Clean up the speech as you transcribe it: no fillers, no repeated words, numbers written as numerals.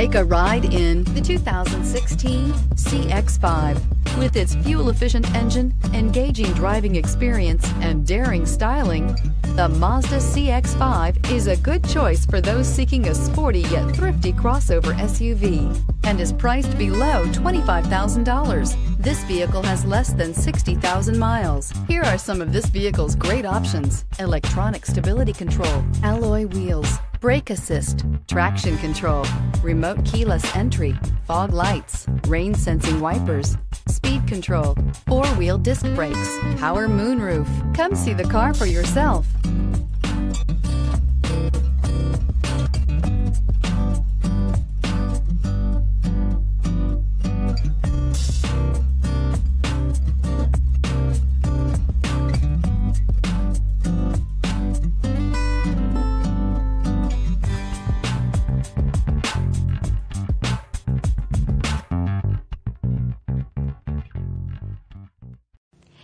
Take a ride in the 2016 CX-5. With its fuel-efficient engine, engaging driving experience, and daring styling, the Mazda CX-5 is a good choice for those seeking a sporty yet thrifty crossover SUV, and is priced below $25,000. This vehicle has less than 60,000 miles. Here are some of this vehicle's great options: electronic stability control, alloy wheels, brake assist, traction control, remote keyless entry, fog lights, rain sensing wipers, speed control, four-wheel disc brakes, power moonroof. Come see the car for yourself.